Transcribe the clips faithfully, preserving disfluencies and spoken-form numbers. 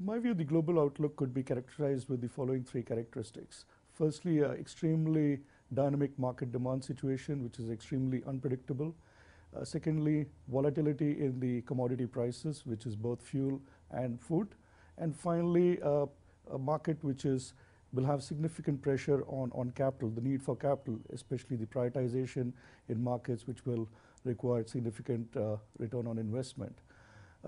In my view, the global outlook could be characterized with the following three characteristics. Firstly, uh, extremely dynamic market demand situation, which is extremely unpredictable. Uh, secondly, volatility in the commodity prices, which is both fuel and food. And finally, uh, a market which is will have significant pressure on, on capital, the need for capital, especially the prioritization in markets which will require significant uh, return on investment.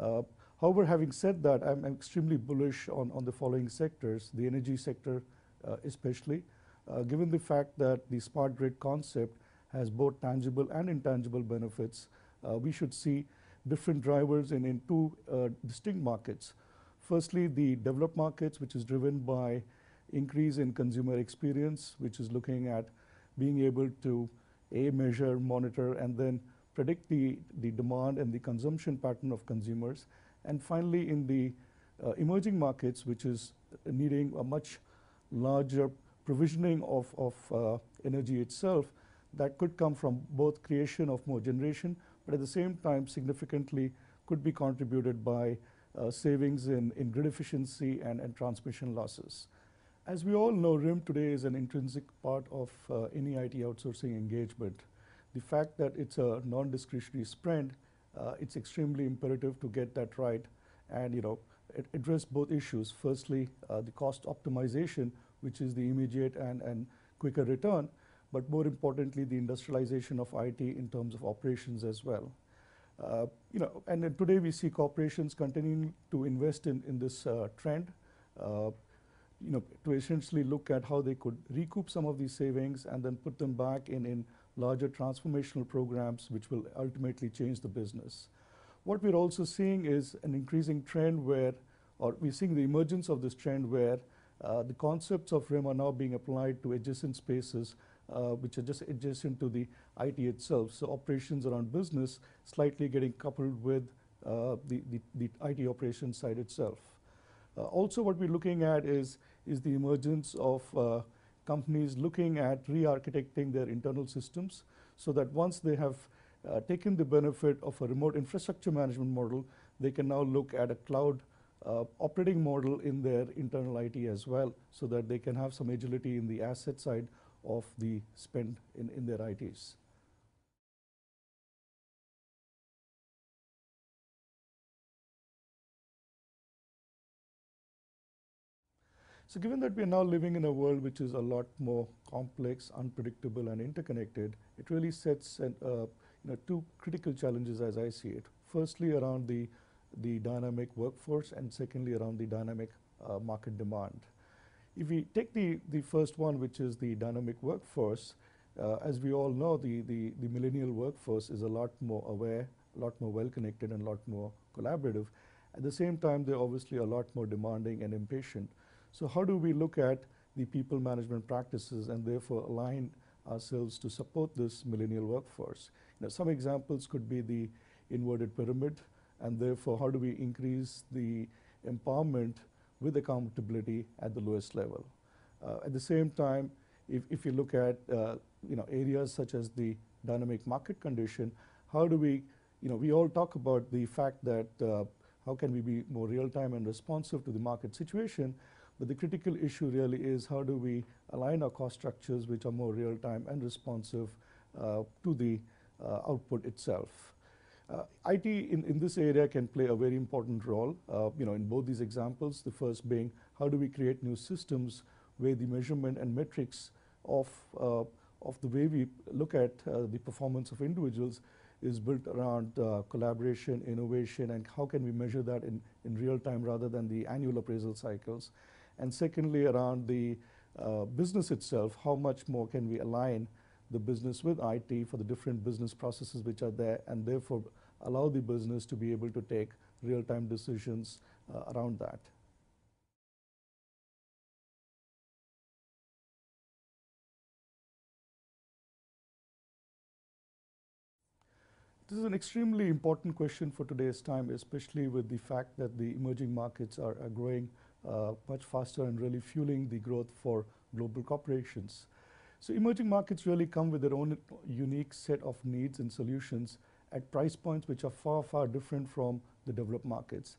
Uh, however, having said that, I'm, I'm extremely bullish on, on the following sectors, the energy sector uh, especially, uh, given the fact that the smart grid concept has both tangible and intangible benefits. Uh, we should see different drivers in, in two uh, distinct markets. Firstly, the developed markets, which is driven by increase in consumer experience, which is looking at being able to A, measure, monitor, and then predict the, the demand and the consumption pattern of consumers. And finally, in the uh, emerging markets, which is needing a much larger provisioning of, of uh, energy itself, that could come from both creation of more generation, but at the same time significantly could be contributed by uh, savings in, in grid efficiency and, and transmission losses. As we all know, R I M today is an intrinsic part of uh, any I T outsourcing engagement. The fact that it's a non-discretionary spend, uh, it's extremely imperative to get that right and you know address both issues. Firstly, uh, the cost optimization, which is the immediate and, and quicker return, but more importantly, the industrialization of I T in terms of operations as well. Uh, you know, and uh, today we see corporations continuing to invest in, in this uh, trend. Uh, you know, to essentially look at how they could recoup some of these savings and then put them back in, in larger transformational programs which will ultimately change the business. What we're also seeing is an increasing trend where, or we're seeing the emergence of this trend where uh, the concepts of R I M are now being applied to adjacent spaces uh, which are just adjacent to the I T itself. So operations around business slightly getting coupled with uh, the, the, the I T operations side itself. Uh, also, what we're looking at is, is the emergence of uh, companies looking at re-architecting their internal systems so that once they have uh, taken the benefit of a remote infrastructure management model, they can now look at a cloud uh, operating model in their internal I T as well, so that they can have some agility in the asset side of the spend in, in their I Ts. So given that we are now living in a world which is a lot more complex, unpredictable, and interconnected, it really sets an, uh, you know, two critical challenges as I see it. Firstly, around the, the dynamic workforce, and secondly, around the dynamic uh, market demand. If we take the, the first one, which is the dynamic workforce, uh, as we all know, the, the, the millennial workforce is a lot more aware, a lot more well-connected, and a lot more collaborative. At the same time, they're obviously a lot more demanding and impatient. So how do we look at the people management practices and therefore align ourselves to support this millennial workforce? You know, some examples could be the inverted pyramid, and therefore how do we increase the empowerment with accountability at the lowest level? Uh, at the same time, if, if you look at uh, you know, areas such as the dynamic market condition, how do we, you know, we all talk about the fact that uh, how can we be more real-time and responsive to the market situation? But the critical issue really is how do we align our cost structures which are more real-time and responsive uh, to the uh, output itself. Uh, I T in, in this area can play a very important role uh, you know, in both these examples. The first being how do we create new systems where the measurement and metrics of, uh, of the way we look at uh, the performance of individuals is built around uh, collaboration, innovation, and how can we measure that in, in real time rather than the annual appraisal cycles. And secondly, around the uh, business itself, how much more can we align the business with I T for the different business processes which are there, and therefore allow the business to be able to take real-time decisions uh, around that. This is an extremely important question for today's time, especially with the fact that the emerging markets are, are growing Uh, much faster and really fueling the growth for global corporations. So emerging markets really come with their own unique set of needs and solutions at price points which are far, far different from the developed markets.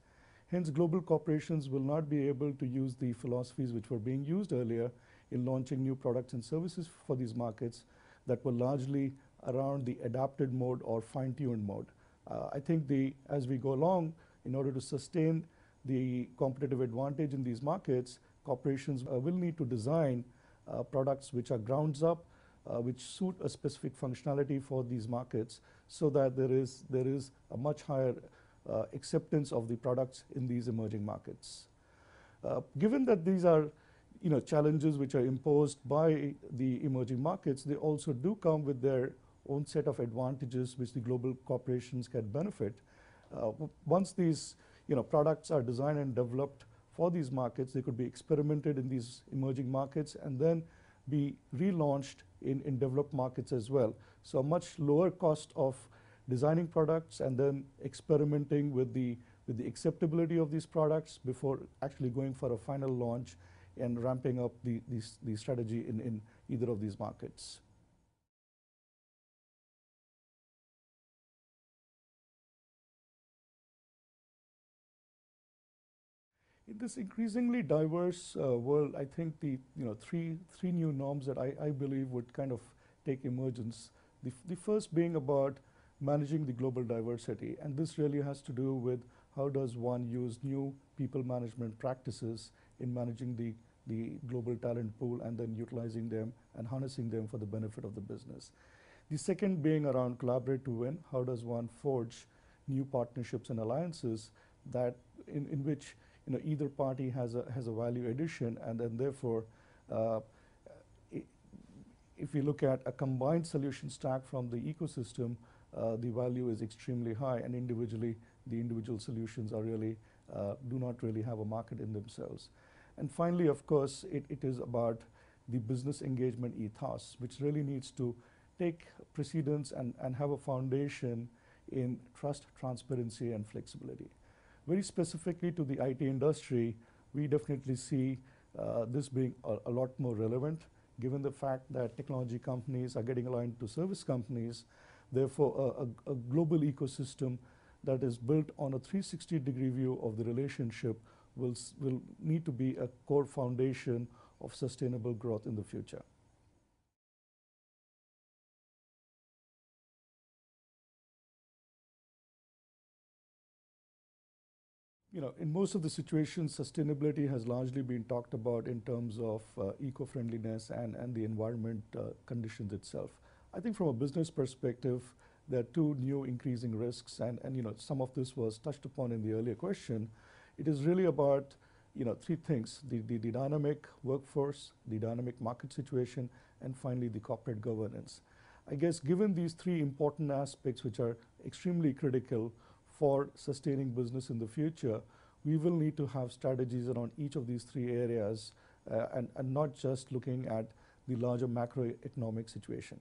Hence, global corporations will not be able to use the philosophies which were being used earlier in launching new products and services for these markets that were largely around the adapted mode or fine-tuned mode. Uh, I think the, as we go along, in order to sustain the competitive advantage in these markets, corporations uh, will need to design uh, products which are grounds up, uh, which suit a specific functionality for these markets, so that there is, there is a much higher uh, acceptance of the products in these emerging markets. Uh, given that these are you know, challenges which are imposed by the emerging markets, they also do come with their own set of advantages which the global corporations can benefit. Uh, once these you know, products are designed and developed for these markets, they could be experimented in these emerging markets and then be relaunched in, in developed markets as well. So a much lower cost of designing products and then experimenting with the, with the acceptability of these products before actually going for a final launch and ramping up the, the, the strategy in, in either of these markets. In this increasingly diverse uh, world, I think the you know three three new norms that I, I believe would kind of take emergence. The, f the first being about managing the global diversity, and this really has to do with how does one use new people management practices in managing the the global talent pool and then utilizing them and harnessing them for the benefit of the business. The second being around collaborate to win. How does one forge new partnerships and alliances that in in which you know, either party has a, has a value addition, and then therefore, uh, I if we look at a combined solution stack from the ecosystem, uh, the value is extremely high, and individually, the individual solutions are really, uh, do not really have a market in themselves. And finally, of course, it, it is about the business engagement ethos, which really needs to take precedence and, and have a foundation in trust, transparency, and flexibility. Very specifically to the I T industry, we definitely see uh, this being a, a lot more relevant, given the fact that technology companies are getting aligned to service companies. Therefore, a, a, a global ecosystem that is built on a three sixty degree view of the relationship will, will need to be a core foundation of sustainable growth in the future. You know, in most of the situations, sustainability has largely been talked about in terms of uh, eco-friendliness and, and the environment uh, conditions itself. I think from a business perspective, there are two new increasing risks, and, and you know, some of this was touched upon in the earlier question. It is really about you know, three things, the, the, the dynamic workforce, the dynamic market situation, and finally the corporate governance. I guess given these three important aspects which are extremely critical for sustaining business in the future, we will need to have strategies around each of these three areas uh, and, and not just looking at the larger macroeconomic situation.